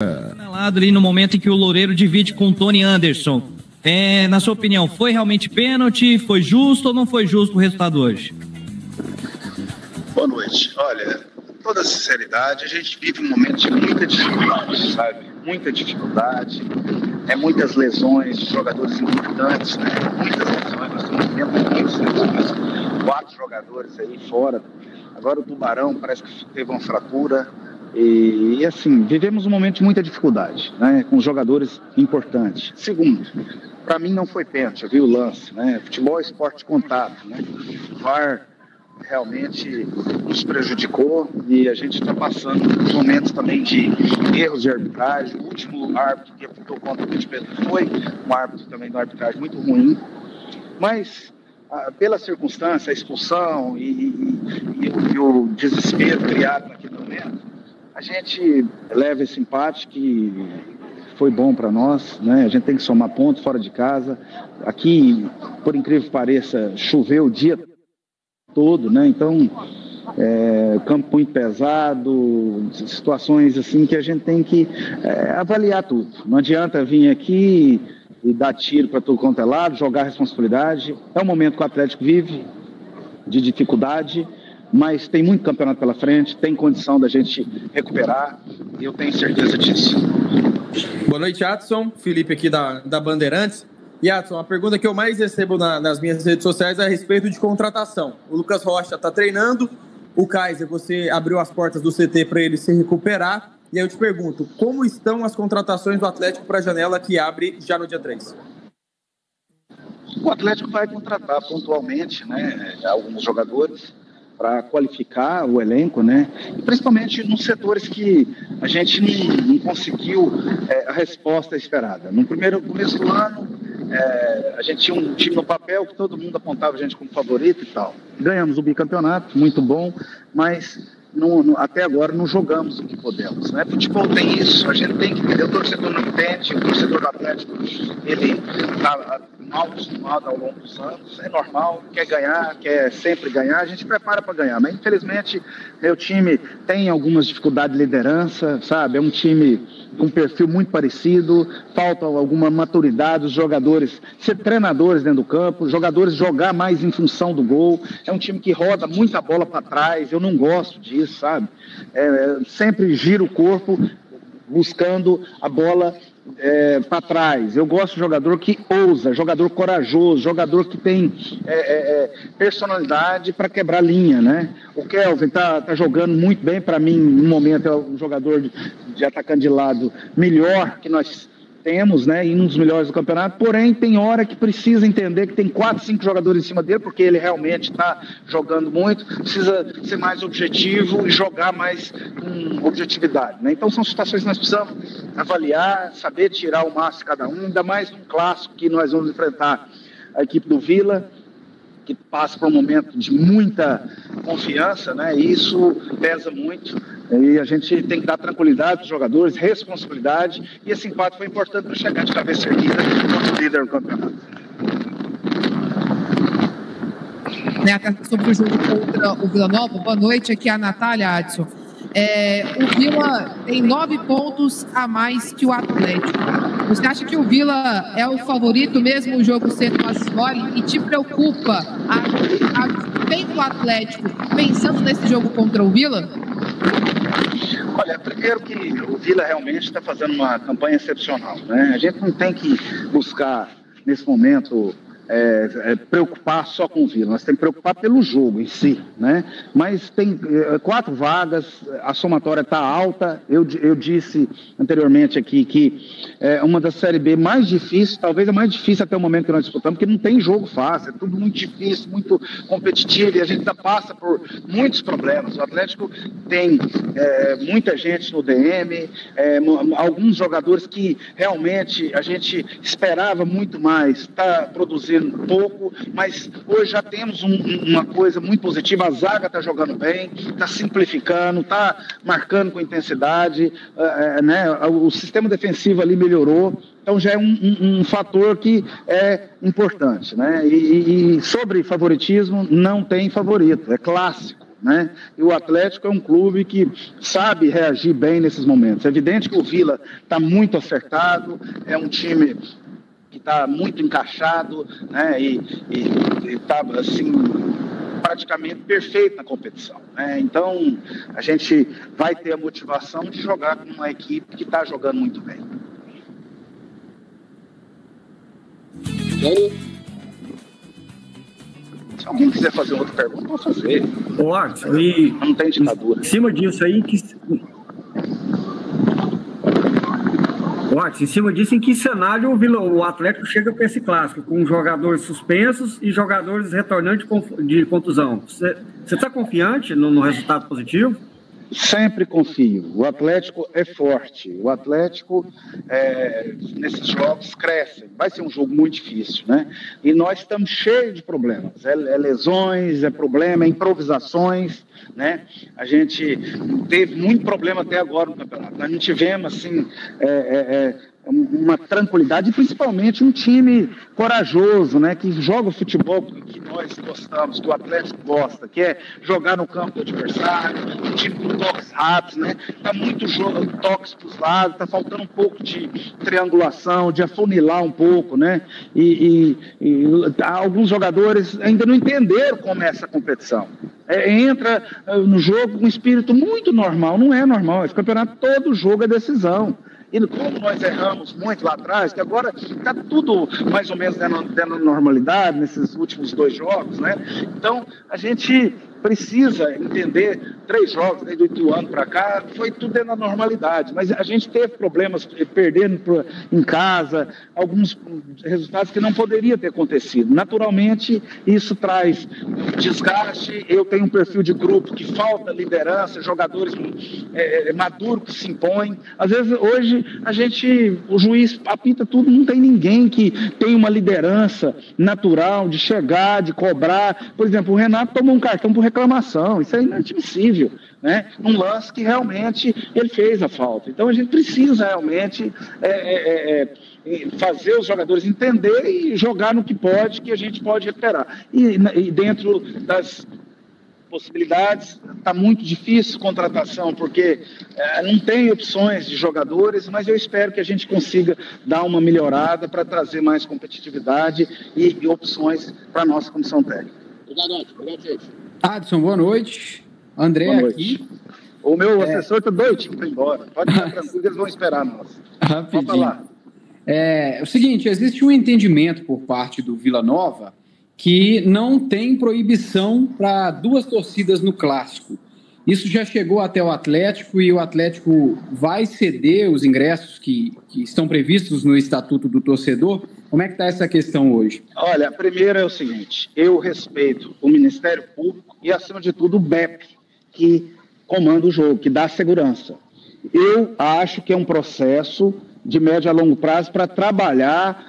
Finalado ali no momento em que o Loureiro divide com o Tony Anderson. Na sua opinião, foi realmente pênalti? Foi justo ou não foi justo o resultado hoje? Boa noite. Olha, toda sinceridade, a gente vive um momento de muita dificuldade, sabe? Muita dificuldade, muitas lesões de jogadores importantes, né? Muitas lesões, nós estamos vendo muitas lesões. 4 jogadores aí fora. Agora o Tubarão parece que teve uma fratura. E assim, vivemos um momento de muita dificuldade, né, com jogadores importantes. Segundo, para mim não foi pênalti, eu vi o lance, né, futebol é esporte de contato, né, o VAR realmente nos prejudicou e a gente está passando por momentos também de erros de arbitragem. O último árbitro que apontou contra o Pedro foi um árbitro também de arbitragem muito ruim, mas pela circunstância, a expulsão e o desespero criado naquele momento, a gente leva esse empate que foi bom para nós, né? A gente tem que somar pontos fora de casa. Aqui, por incrível que pareça, choveu o dia todo, né? Então, campo muito pesado, situações assim que a gente tem que avaliar tudo. Não adianta vir aqui e dar tiro para tudo quanto é lado, jogar a responsabilidade. É um momento que o Atlético vive de dificuldade, mas tem muito campeonato pela frente, tem condição da gente recuperar, e eu tenho certeza disso. Boa noite, Adson. Felipe aqui da Bandeirantes. E, Adson, a pergunta que eu mais recebo nas minhas redes sociais é a respeito de contratação. O Lucas Rocha está treinando, o Kaiser, você abriu as portas do CT para ele se recuperar, e aí eu te pergunto, como estão as contratações do Atlético para a janela que abre já no dia 3? O Atlético vai contratar pontualmente, né, alguns jogadores, para qualificar o elenco, né? E principalmente nos setores que a gente não conseguiu a resposta esperada. No começo do ano, a gente tinha um time no papel que todo mundo apontava a gente como favorito e tal. Ganhamos o bicampeonato, muito bom, mas até agora não jogamos o que podemos, né? Futebol tem isso, a gente tem que entender, o torcedor não entende, o torcedor do Atlético, ele está mal acostumado ao longo dos anos, é normal, quer ganhar, quer sempre ganhar, a gente prepara para ganhar, mas infelizmente meu time tem algumas dificuldades de liderança, sabe, é um time com um perfil muito parecido, falta alguma maturidade, os jogadores ser treinadores dentro do campo, jogadores jogar mais em função do gol, é um time que roda muita bola para trás, eu não gosto disso, sabe? Sempre gira o corpo buscando a bola para trás. Eu gosto de jogador que ousa, jogador corajoso, jogador que tem personalidade para quebrar linha, né? O Kelvin está jogando muito bem para mim no momento, é um jogador de atacante de lado melhor que nós temos, né, e um dos melhores do campeonato, porém tem hora que precisa entender que tem 4, 5 jogadores em cima dele, porque ele realmente está jogando muito, precisa ser mais objetivo e jogar mais com objetividade, né? Então são situações que nós precisamos avaliar, saber tirar o máximo de cada um, ainda mais um clássico que nós vamos enfrentar a equipe do Vila, que passa por um momento de muita confiança, né? E isso pesa muito. E a gente tem que dar tranquilidade para os jogadores, responsabilidade, e esse empate foi importante para chegar de cabeça erguida contra o líder do campeonato. Sobre o jogo contra o Vila Nova, boa noite, aqui é a Natália, Adson. O Vila tem 9 pontos a mais que o Atlético. Você acha que o Vila é o favorito mesmo, o jogo sendo mais mole, e te preocupa o Atlético pensando nesse jogo contra o Vila? Olha, primeiro que o Vila realmente está fazendo uma campanha excepcional, né? A gente não tem que buscar, nesse momento, preocupar só com o Vila, nós temos que preocupar pelo jogo em si, né? Mas tem 4 vagas, a somatória está alta, eu disse anteriormente aqui que é uma das Série B mais difíceis, talvez a mais difícil até o momento que nós disputamos, porque não tem jogo fácil, é tudo muito difícil, muito competitivo, e a gente ainda passa por muitos problemas. O Atlético tem muita gente no DM, alguns jogadores que realmente a gente esperava muito mais, está produzindo pouco, mas hoje já temos uma coisa muito positiva, a zaga está jogando bem, está simplificando, está marcando com intensidade, né? O sistema defensivo ali melhorou, então já é um fator que é importante, né? E sobre favoritismo, não tem favorito, é clássico. né? E o Atlético é um clube que sabe reagir bem nesses momentos. É evidente que o Vila está muito acertado, é um time que está muito encaixado, né? E está assim, praticamente perfeito na competição, né? Então, a gente vai ter a motivação de jogar com uma equipe que está jogando muito bem. Se alguém quiser fazer outra pergunta, pode fazer. Olá, e não tem ditadura. Em cima disso aí, que... Watson, em cima disso, em que cenário o Atlético chega para esse clássico? Com jogadores suspensos e jogadores retornantes de contusão. Você está confiante no resultado positivo? Sempre confio. O Atlético é forte. O Atlético, nesses jogos, cresce. Vai ser um jogo muito difícil, né? E nós estamos cheios de problemas. É lesões, é problema, é improvisações, né? A gente teve muito problema até agora no campeonato. Nós não tivemos, assim, uma tranquilidade, e principalmente um time corajoso, né, que joga o futebol que nós gostamos, que o Atlético gosta, que é jogar no campo do adversário, um time com toques rápidos, né, tá muito jogo, toques para os lados, tá faltando um pouco de triangulação, de afunilar um pouco, né, e alguns jogadores ainda não entenderam como é essa competição. Entra no jogo com um espírito muito normal, não é normal, esse campeonato todo jogo é decisão. E como nós erramos muito lá atrás, que agora está tudo mais ou menos dentro da normalidade nesses últimos 2 jogos, né? Então, a gente precisa entender 3 jogos, desde 8 anos para cá, foi tudo dentro da normalidade, mas a gente teve problemas perdendo em casa, alguns resultados que não poderia ter acontecido. Naturalmente, isso traz desgaste, eu tenho um perfil de grupo que falta liderança, jogadores maduros que se impõem. Às vezes, hoje, o juiz apita tudo, não tem ninguém que tem uma liderança natural de chegar, de cobrar. Por exemplo, o Renato tomou um cartão por reclamação, isso é inadmissível, né? Um lance que realmente ele fez a falta. Então a gente precisa realmente fazer os jogadores entender e jogar no que pode, que a gente pode recuperar. E dentro das possibilidades, está muito difícil contratação, porque não tem opções de jogadores, mas eu espero que a gente consiga dar uma melhorada para trazer mais competitividade e opções para a nossa comissão técnica. Obrigado, gente. Adson, boa noite. André, boa noite. Aqui. O meu assessor está doido para ir embora. Pode ficar tranquilo, eles vão esperar nós. Rapidinho. Vamos lá. É o seguinte, existe um entendimento por parte do Vila Nova que não tem proibição para 2 torcidas no clássico. Isso já chegou até o Atlético e o Atlético vai ceder os ingressos que estão previstos no Estatuto do Torcedor. Como é que está essa questão hoje? Olha, primeiro é o seguinte, eu respeito o Ministério Público e, acima de tudo, o BEP, que comanda o jogo, que dá segurança. Eu acho que é um processo de médio a longo prazo para trabalhar,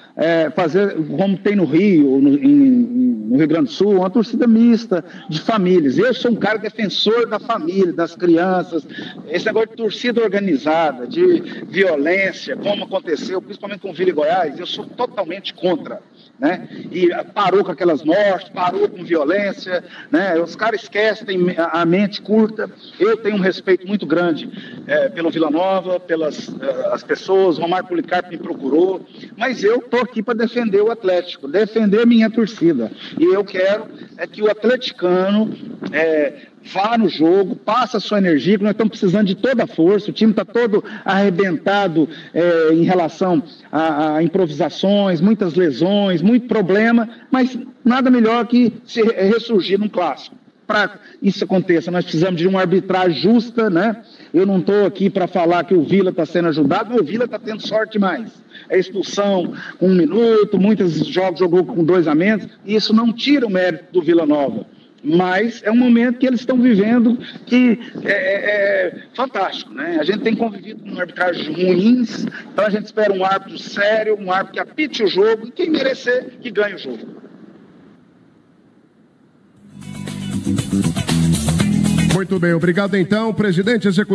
fazer, como tem no Rio, no Rio Grande do Sul, uma torcida mista de famílias. Eu sou um cara defensor da família, das crianças. Esse negócio de torcida organizada, de violência, como aconteceu, principalmente com Vila e Goiás, eu sou totalmente contra, né? E parou com aquelas mortes, parou com violência, né? Os caras esquecem a mente curta. Eu tenho um respeito muito grande pelo Vila Nova, pelas as pessoas. O Omar Policarpo me procurou, mas eu estou aqui para defender o Atlético, defender a minha torcida, e eu quero que o atleticano vá no jogo, passa a sua energia, que nós estamos precisando de toda a força. O time está todo arrebentado em relação a improvisações, muitas lesões, muito problema, mas nada melhor que se ressurgir num clássico. Para isso aconteça, nós precisamos de uma arbitragem justa, né? Eu não estou aqui para falar que o Vila está sendo ajudado, mas o Vila está tendo sorte demais. É expulsão com 1 minuto, muitos jogos jogou com 2 a menos, e isso não tira o mérito do Vila Nova. Mas é um momento que eles estão vivendo que é fantástico, né? A gente tem convivido com arbitragens ruins, então a gente espera um árbitro sério, um árbitro que apite o jogo, e quem merecer, que ganhe o jogo. Muito bem, obrigado então, presidente executivo.